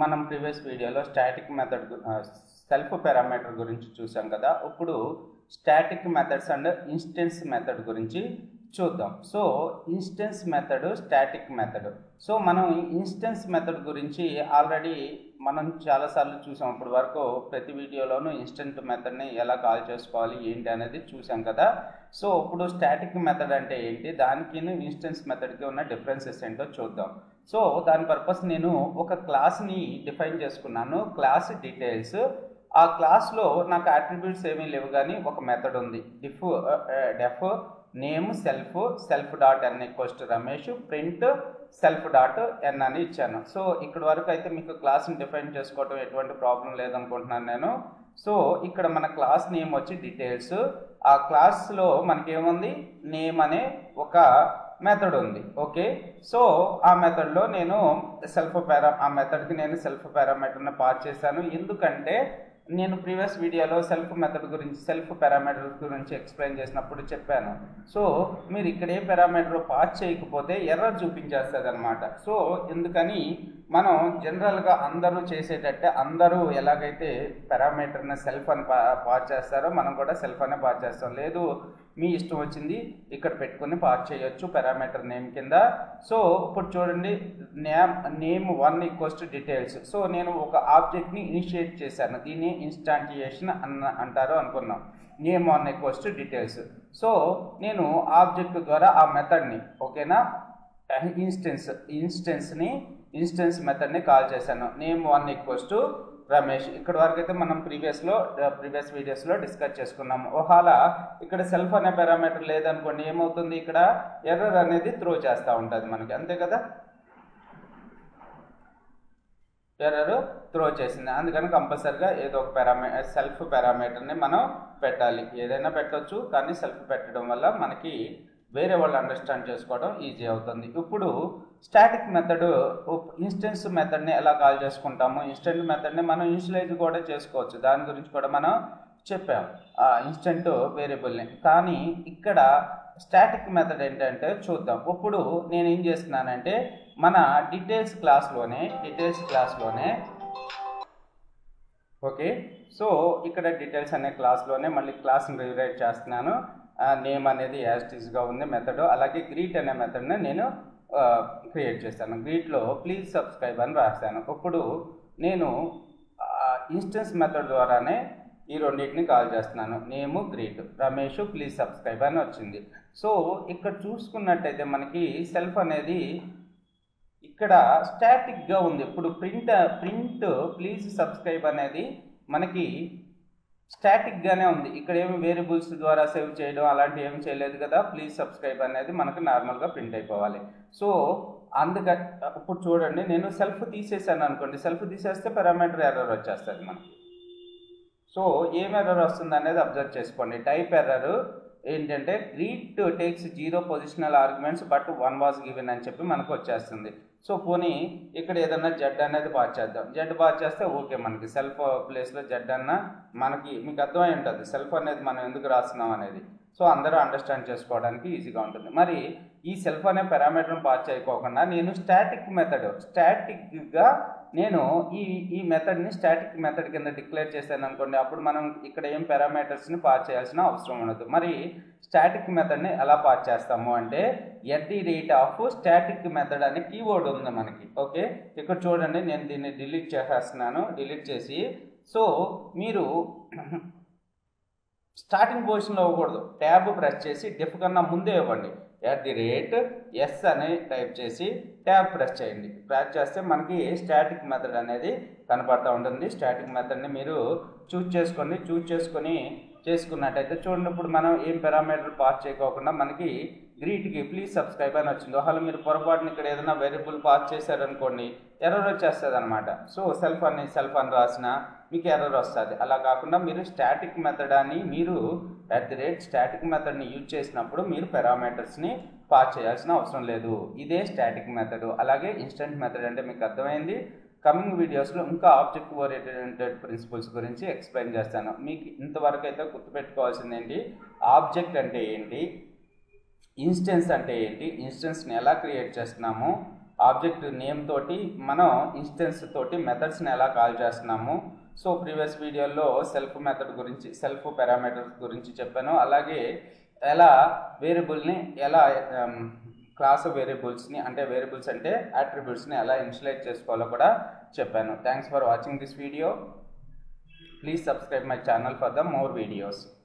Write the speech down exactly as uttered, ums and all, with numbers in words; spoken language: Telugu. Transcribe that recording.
మనం ప్రీవియస్ వీడియోలో స్టాటిక్ మెథడ్ సెల్ఫ్ పారామీటర్ గురించి చూసాం కదా. ఇప్పుడు static methods and instance method గురించి చూద్దాం. So instance method, static method. So మనం ఇన్స్టెన్స్ మెథడ్ గురించి ఆల్రెడీ మనం చాలాసార్లు చూసాం. ఇప్పటి వరకు ప్రతి వీడియోలోనూ ఇన్స్టెంట్ మెథడ్ని ఎలా కాల్ చేసుకోవాలి ఏంటి అనేది చూసాం కదా. సో ఇప్పుడు స్టాటిక్ మెథడ్ అంటే ఏంటి, దానికి ఇన్స్టెన్స్ మెథడ్కి ఉన్న డిఫరెన్సెస్ ఏంటో చూద్దాం. సో దాని పర్పస్ నేను ఒక క్లాస్ని డిఫైన్ చేసుకున్నాను, క్లాస్ డీటెయిల్స్. ఆ క్లాస్లో నాకు అట్రిబ్యూట్స్ ఏమీ లేవు, కానీ ఒక మెథడ్ ఉంది. Def def name self, self dot N equals to Ramesh, print self dot ఎన్ అని ఇచ్చాను. సో ఇక్కడ వరకు అయితే మీకు క్లాస్ని డిఫైన్ చేసుకోవడం ఎటువంటి ప్రాబ్లం లేదనుకుంటున్నాను నేను. సో ఇక్కడ మన క్లాస్ నేమ్ వచ్చి డీటెయిల్స్. ఆ క్లాస్లో మనకేముంది, నేమ్ అనే ఒక మెథడ్ ఉంది. ఓకే, సో ఆ మెథడ్లో నేను సెల్ఫ్ పారా ఆ మెథడ్కి నేను సెల్ఫ్ పారామీటర్ని పాస్ చేశాను. ఎందుకంటే నేను ప్రీవియస్ వీడియోలో సెల్ఫ్ మెథడ్ గురించి, సెల్ఫ్ పారామీటర్ గురించి ఎక్స్ప్లెయిన్ చేసినప్పుడు చెప్పాను. సో మీరు ఇక్కడ ఏ పారామీటర్ పాస్ చేయకపోతే ఎర్రర్ చూపించేస్తుంది అనమాట. సో ఎందుకని మనం జనరల్గా అందరూ చేసేటట్టే, అందరూ ఎలాగైతే పారామీటర్ని సెల్ఫ్ అని పా పాస్ చేస్తారో మనం కూడా సెల్ఫ్ అనే పాస్ చేస్తాం. లేదు, మీ ఇష్టం వచ్చింది ఇక్కడ పెట్టుకుని పాస్ చేయొచ్చు పారామీటర్ నేమ్ కింద. సో ఇప్పుడు చూడండి, name name one equals to details. So నేను ఒక ఆబ్జెక్ట్ని ఇనిషియేట్ చేశాను, దీన్ని ఇన్స్టాంటియేషన్ అన్న అంటారు అనుకున్నాం. Name one equals to details. So నేను ఆబ్జెక్ట్ ద్వారా ఆ మెథడ్ని, ఓకేనా, ఇన్స్టెన్స్ ఇన్స్టెన్స్ని ఇన్స్టెన్స్ మెథడ్ని కాల్ చేశాను. Name one equals to Ramesh. ఇక్కడ వరకు అయితే మనం ప్రీవియస్లో ప్రీవియస్ వీడియోస్లో డిస్కస్ చేసుకున్నాము. ఒకవేళ ఇక్కడ సెల్ఫ్ అనే పారామీటర్ లేదనుకోండి, ఏమవుతుంది, ఇక్కడ ఎర్రర్ అనేది త్రో చేస్తూ ఉంటుంది మనకి, అంతే కదా. ఎర్రర్ త్రో చేసింది, అందుకని కంపల్సరిగా ఏదో ఒక పారామీ సెల్ఫ్ పారామీటర్ని మనం పెట్టాలి. ఏదైనా పెట్టవచ్చు, కానీ సెల్ఫ్ పెట్టడం వల్ల మనకి వేరే వాళ్ళు అండర్స్టాండ్ చేసుకోవడం ఈజీ అవుతుంది. ఇప్పుడు స్టాటిక్ మెథడ్ ఇన్స్టెన్స్ మెథడ్ని ఎలా కాల్ చేసుకుంటాము, ఇన్స్టెంట్ మెథడ్ని మనం ఇన్షియలైజ్ కూడా చేసుకోవచ్చు, దాని గురించి కూడా మనం చెప్పాం, ఇన్స్టెంట్ వేరియబుల్ని. కానీ ఇక్కడ స్టాటిక్ మెథడ్ ఏంటంటే చూద్దాం. ఇప్పుడు నేను ఏం చేస్తున్నానంటే మన డీటెయిల్స్ క్లాస్లోనే డీటెయిల్స్ క్లాస్లోనే ఓకే, సో ఇక్కడ డీటెయిల్స్ అనే క్లాస్లోనే మళ్ళీ క్లాస్ని రివైట్ చేస్తున్నాను. నేమ్ అనేది యాస్టీస్గా ఉంది మెథడ్, అలాగే గ్రీట్ అనే మెథడ్ని నేను క్రియేట్ చేస్తాను. గ్రీట్లో ప్లీజ్ సబ్స్క్రైబ్ అని రాస్తాను. ఇప్పుడు నేను ఇన్స్టెన్స్ మెథడ్ ద్వారానే ఈ రెండింటిని కాల్ చేస్తున్నాను. Name greet, Ramesh please subscribe అని వచ్చింది. సో ఇక్కడ చూసుకున్నట్టయితే మనకి సెల్ఫ్ అనేది ఇక్కడ స్టాటిక్గా ఉంది. ఇప్పుడు ప్రింట్ ప్రింట్ ప్లీజ్ సబ్స్క్రైబ్ అనేది మనకి స్టాటిక్గానే ఉంది. ఇక్కడ ఏమి వేరియబుల్స్ ద్వారా సేవ్ చేయడం అలాంటివి ఏమి చేయలేదు కదా. ప్లీజ్ సబ్స్క్రైబ్ అనేది మనకు నార్మల్గా ప్రింట్ అయిపోవాలి. సో అందుక ఇప్పుడు చూడండి, నేను సెల్ఫ్ తీసేసాను అనుకోండి, సెల్ఫ్ తీసేస్తే పారామీటర్ ఎర్రర్ వచ్చేస్తుంది మనకి. సో ఏం ఎర్రర్ వస్తుంది అనేది అబ్జర్వ్ చేసుకోండి. టైప్ ఎర్రర్ ఏంటంటే greet takes zero positional arguments but one was given అని చెప్పి మనకు వచ్చేస్తుంది. సో పోనీ ఇక్కడ ఏదన్నా జెడ్ అనేది పాస్ చేద్దాం. జెడ్ పాస్ చేస్తే ఓకే, మనకి సెల్ఫ్ ప్లేస్లో జెడ్ అన్న మనకి మీకు అర్థమై ఉంటుంది సెల్ఫ్ అనేది మనం ఎందుకు రాస్తున్నాం అనేది. సో అందరూ అండర్స్టాండ్ చేసుకోవడానికి ఈజీగా ఉంటుంది. మరి ఈ సెల్ఫ్ అనే పారామీటర్ని పాస్ చేయకోకుండా నేను స్టాటిక్ మెథడ్ స్టాటిక్గా నేను ఈ ఈ మెథడ్ని స్టాటిక్ మెథడ్ కింద డిక్లేర్ చేశాను అనుకోండి, అప్పుడు మనం ఇక్కడ ఏం పారామీటర్స్ని పాస్ చేయాల్సిన అవసరం ఉండదు. మరి స్టాటిక్ మెథడ్ని ఎలా పాస్ చేస్తాము అంటే at the rate of static method అనే కీవర్డ్ ఉంది మనకి. ఓకే, ఇక్కడ చూడండి, నేను దీన్ని డిలీట్ చేసేస్తున్నాను. డిలీట్ చేసి, సో మీరు స్టార్టింగ్ పొజిషన్లో ఇవ్వకూడదు, ట్యాబ్ ప్రెస్ చేసి డెఫ్ కన్నా ముందే ఇవ్వండి. ఎట్ ది రేట్ ఎస్ అని టైప్ చేసి ట్యాబ్ ప్రెస్ చేయండి. ప్రెస్ చేస్తే మనకి స్టాటిక్ మెథడ్ అనేది కనపడుతూ ఉంటుంది. స్టాటిక్ మెథడ్ని మీరు చూజ్ చేసుకోండి. చూజ్ చేసుకొని చేసుకున్నట్టయితే చూడండి, ఇప్పుడు మనం ఏం పారామీటర్ పాస్ చేయకోకుండా మనకి గ్రీట్కి ప్లీజ్ సబ్స్క్రైబ్ అని వచ్చింది. ఒకవేళ మీరు పొరపాటున ఇక్కడ ఏదైనా వేరియబుల్ పాస్ చేశారనుకోండి, ఎర్రర్ వచ్చేస్తుంది అనమాట. సో సెల్ఫ్ అని సెల్ఫ్ అని రాసిన మీకు ఎర్రర్ వస్తుంది. అలా కాకుండా మీరు స్టాటిక్ మెథడ్ అని మీరు అట్ ది రేట్ స్టాటిక్ మెథడ్ని యూజ్ చేసినప్పుడు మీరు పారామీటర్స్ని పాస్ చేయాల్సిన అవసరం లేదు. ఇదే స్టాటిక్ మెథడ్. అలాగే ఇన్స్టెంట్ మెథడ్ అంటే మీకు అర్థమైంది. కమింగ్ వీడియోస్లో ఇంకా ఆబ్జెక్ట్ ఓరియెంటెడ్ ప్రిన్సిపల్స్ గురించి ఎక్స్ప్లెయిన్ చేస్తాను. మీకు ఇంతవరకు అయితే గుర్తుపెట్టుకోవాల్సింది ఏంటి, ఆబ్జెక్ట్ అంటే ఏంటి, ఇన్స్టెన్స్ అంటే ఏంటి, ఇన్స్టెన్స్ని ఎలా క్రియేట్ చేస్తున్నాము, ఆబ్జెక్ట్ నేమ్ తోటి మనం ఇన్స్టెన్స్ తోటి మెథడ్స్ని ఎలా కాల్ చేస్తున్నాము. సో ప్రీవియస్ వీడియోలో సెల్ఫ్ మెథడ్ గురించి, సెల్ఫ్ పారామీటర్స్ గురించి చెప్పాను. అలాగే ఎలా వేరియబుల్ని, ఎలా క్లాస్ వేరియబుల్స్ని, అంటే వేరియబుల్స్ అంటే యాట్రిబ్యూట్స్ని ఎలా ఇన్షియలైజ్ చేసుకోవాలో కూడా చెప్పాను. Thanks for watching this video. Please subscribe my channel for the more videos.